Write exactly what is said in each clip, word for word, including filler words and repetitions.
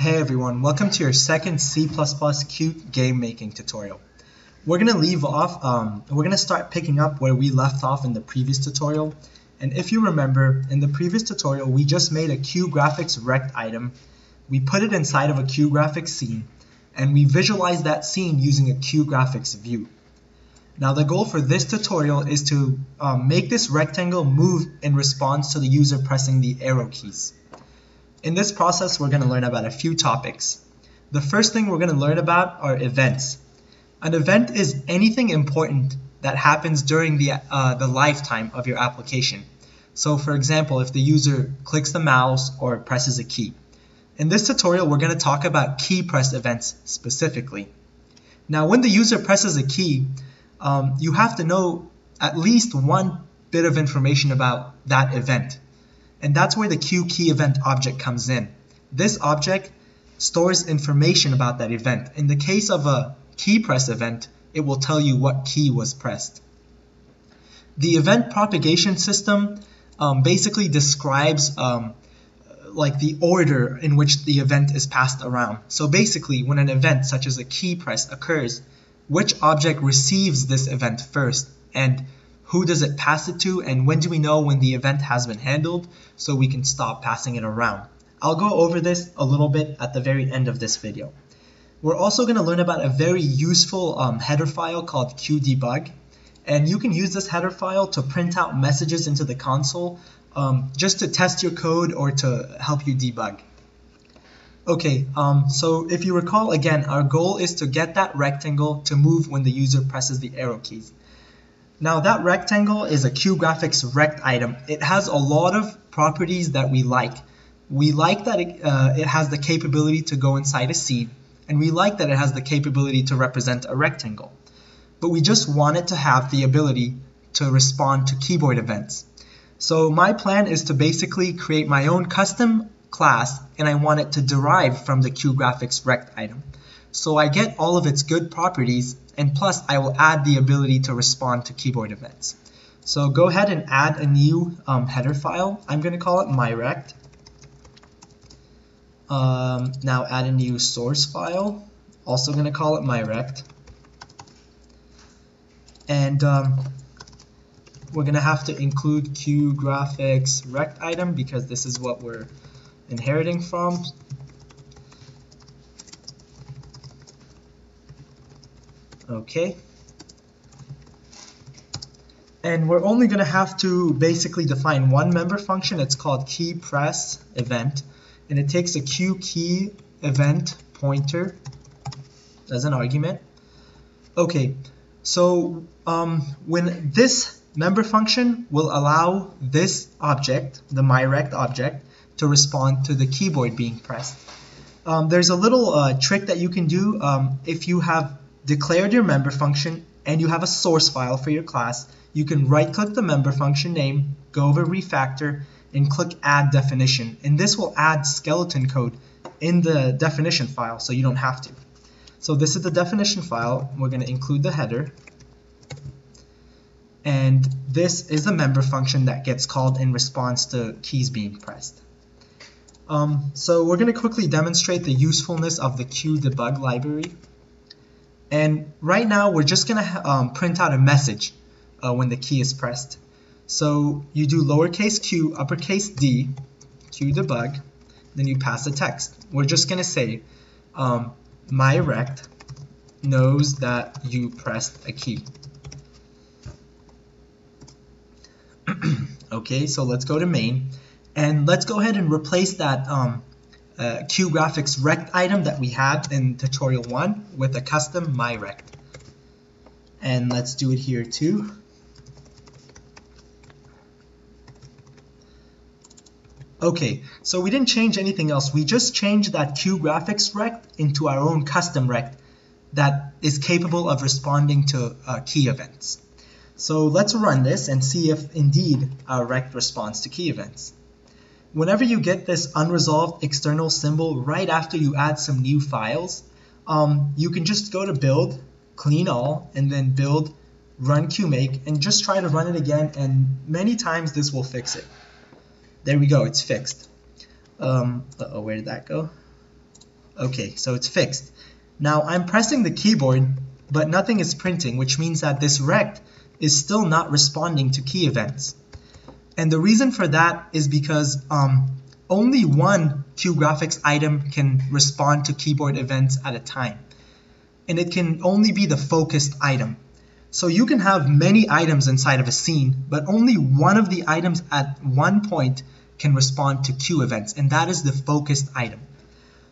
Hey everyone, welcome to your second C plus plus Qt game making tutorial. We're going to leave off, um, we're going to start picking up where we left off in the previous tutorial. And if you remember, in the previous tutorial we just made a QGraphicsRectItem. We put it inside of a QGraphics scene, and we visualized that scene using a QGraphics view. Now the goal for this tutorial is to um, make this rectangle move in response to the user pressing the arrow keys. In this process, we're going to learn about a few topics. The first thing we're going to learn about are events. An event is anything important that happens during the, uh, the lifetime of your application. So for example, if the user clicks the mouse or presses a key. In this tutorial, we're going to talk about key press events specifically. Now when the user presses a key, um, you have to know at least one bit of information about that event. And that's where the QKeyEvent object comes in. This object stores information about that event. In the case of a key press event, it will tell you what key was pressed. The event propagation system um, basically describes um, like the order in which the event is passed around. So basically, when an event such as a key press occurs, which object receives this event first, and who does it pass it to, and when do we know when the event has been handled so we can stop passing it around. I'll go over this a little bit at the very end of this video. We're also going to learn about a very useful um, header file called QDebug, and you can use this header file to print out messages into the console um, just to test your code or to help you debug. Okay, um, so if you recall again, our goal is to get that rectangle to move when the user presses the arrow keys. Now that rectangle is a QGraphicsRectItem. It has a lot of properties that we like. We like that it, uh, it has the capability to go inside a scene, and we like that it has the capability to represent a rectangle. But we just want it to have the ability to respond to keyboard events. So my plan is to basically create my own custom class, and I want it to derive from the QGraphicsRectItem. So I get all of its good properties, and plus I will add the ability to respond to keyboard events. So go ahead and add a new um, header file. I'm going to call it MyRect. Um, now add a new source file, also going to call it MyRect. And um, we're going to have to include QGraphicsRectItem because this is what we're inheriting from. Okay, and we're only going to have to basically define one member function. It's called keyPressEvent, and it takes a QKeyEvent pointer as an argument. Okay, so um, when this member function will allow this object, the MyRect object, to respond to the keyboard being pressed. Um, there's a little uh, trick that you can do um, if you have declared your member function and you have a source file for your class. You can right click the member function name, go over refactor, and click add definition, and this will add skeleton code in the definition file so you don't have to. So this is the definition file. We're going to include the header, and this is the member function that gets called in response to keys being pressed. Um, so we're going to quickly demonstrate the usefulness of the QDebug library. And right now we're just going to um, print out a message uh, when the key is pressed. So you do lowercase q, uppercase d, QDebug, then you pass a text. We're just going to say um, MyRect knows that you pressed a key. Okay, so let's go to main, and let's go ahead and replace that um, Uh, QGraphicsRectItem that we had in tutorial one with a custom MyRect. And let's do it here too. Okay, so we didn't change anything else. We just changed that QGraphicsRect into our own custom rect that is capable of responding to uh, key events. So let's run this and see if indeed our rect responds to key events. Whenever you get this unresolved external symbol right after you add some new files, um, you can just go to build, clean all, and then build, run QMake, and just try to run it again, and many times this will fix it. There we go, it's fixed. Um, uh-oh, where did that go? Okay, so it's fixed. Now I'm pressing the keyboard, but nothing is printing, which means that this rect is still not responding to key events. And the reason for that is because um, only one QGraphics item can respond to keyboard events at a time. And it can only be the focused item. So you can have many items inside of a scene, but only one of the items at one point can respond to queue events, and that is the focused item.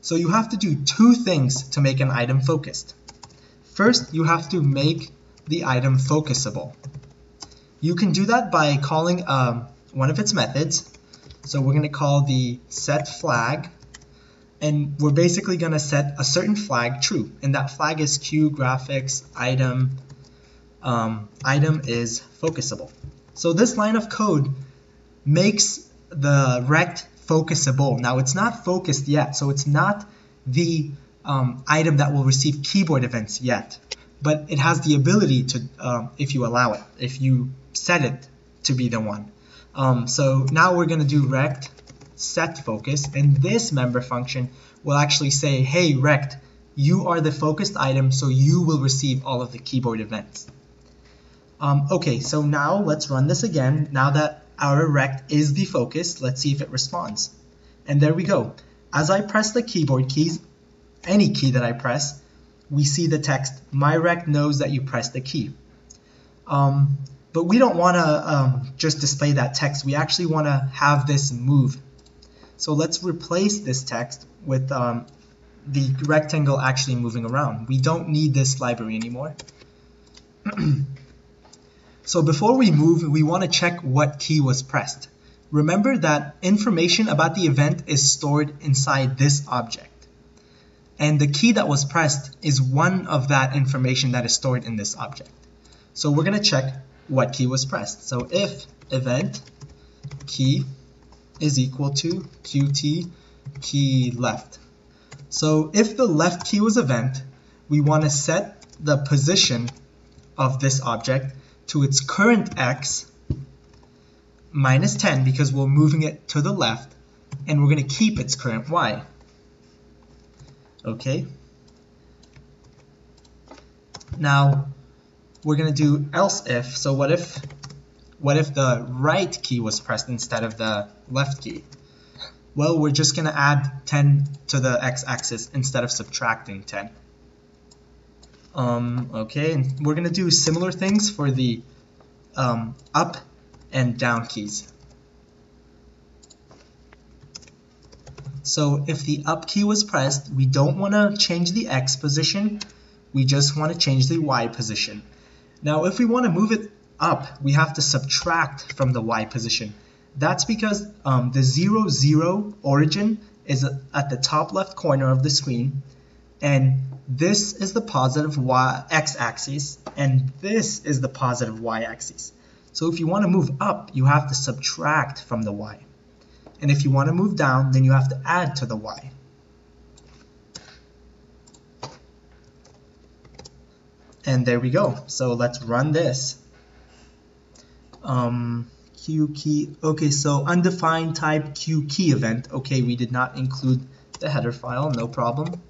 So you have to do two things to make an item focused. First, you have to make the item focusable. You can do that by calling um, one of its methods. So we're going to call the set flag, and we're basically going to set a certain flag true, and that flag is QGraphicsItem. Um, item is focusable. So this line of code makes the rect focusable. Now it's not focused yet, so it's not the um, item that will receive keyboard events yet, but it has the ability to, um, if you allow it, if you set it to be the one. Um, so now we're going to do rect set focus, and this member function will actually say, hey rect, you are the focused item, so you will receive all of the keyboard events. Um, okay, so now let's run this again. Now that our rect is the focus, let's see if it responds. And there we go. As I press the keyboard keys, any key that I press, we see the text, my rect knows that you pressed the key. Um, but we don't want to um, just display that text. We actually want to have this move. So let's replace this text with um, the rectangle actually moving around. We don't need this library anymore. So before we move, we want to check what key was pressed. Remember that information about the event is stored inside this object. And the key that was pressed is one of that information that is stored in this object. So we're going to check what key was pressed. So if event key is equal to Qt key left. So if the left key was event, we want to set the position of this object to its current x minus ten, because we're moving it to the left, and we're going to keep its current y. Okay. Now we're going to do else if. So what if what if the right key was pressed instead of the left key? Well, we're just going to add ten to the x-axis instead of subtracting ten. Um, okay, and we're going to do similar things for the um, up and down keys. So if the up key was pressed, we don't want to change the x position, we just want to change the y position. Now if we want to move it up, we have to subtract from the y position. That's because um, the zero, zero origin is at the top left corner of the screen, and this is the positive y x-axis, and this is the positive y-axis. So if you want to move up, you have to subtract from the y. And if you want to move down, then you have to add to the y. And there we go. So let's run this. Um, Q key. Okay, so undefined type Q key event. Okay, we did not include the header file, no problem.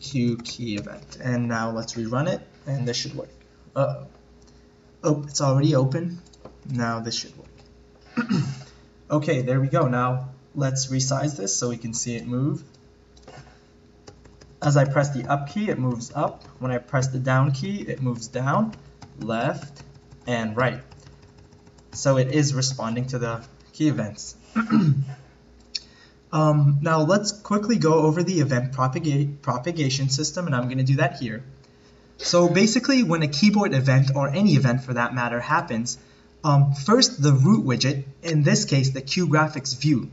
Q key event. And now let's rerun it, and this should work. Uh-oh. Oh, it's already open. Now this should work. Okay, there we go. Now let's resize this so we can see it move. As I press the up key, it moves up. When I press the down key, it moves down, left, and right. So it is responding to the key events. um, now let's quickly go over the event propagate, propagation system, and I'm going to do that here. So basically, when a keyboard event, or any event for that matter, happens, Um, first, the root widget, in this case the QGraphics view,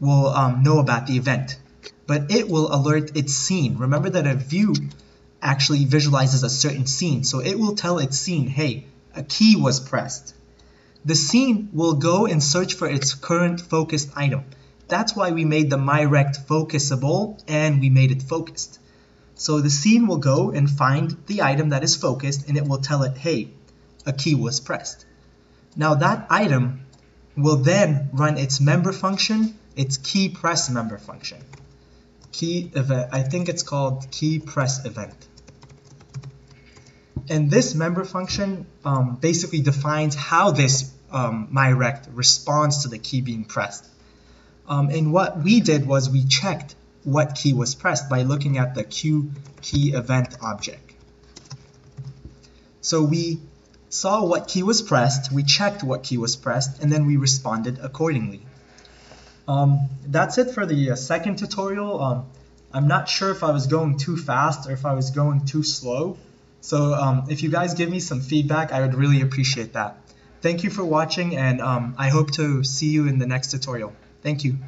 will um, know about the event, but it will alert its scene. Remember that a view actually visualizes a certain scene, so it will tell its scene, hey, a key was pressed. The scene will go and search for its current focused item. That's why we made the MyRect focusable, and we made it focused. So the scene will go and find the item that is focused, and it will tell it, hey, a key was pressed. Now that item will then run its member function, its key press member function. key event. I think it's called keyPressEvent. And this member function um, basically defines how this um, MyRect responds to the key being pressed. Um, and what we did was we checked what key was pressed by looking at the QKeyEvent object. So we saw what key was pressed, we checked what key was pressed, and then we responded accordingly. Um, that's it for the uh, second tutorial. Um, I'm not sure if I was going too fast or if I was going too slow. So um, if you guys give me some feedback, I would really appreciate that. Thank you for watching, and um, I hope to see you in the next tutorial. Thank you.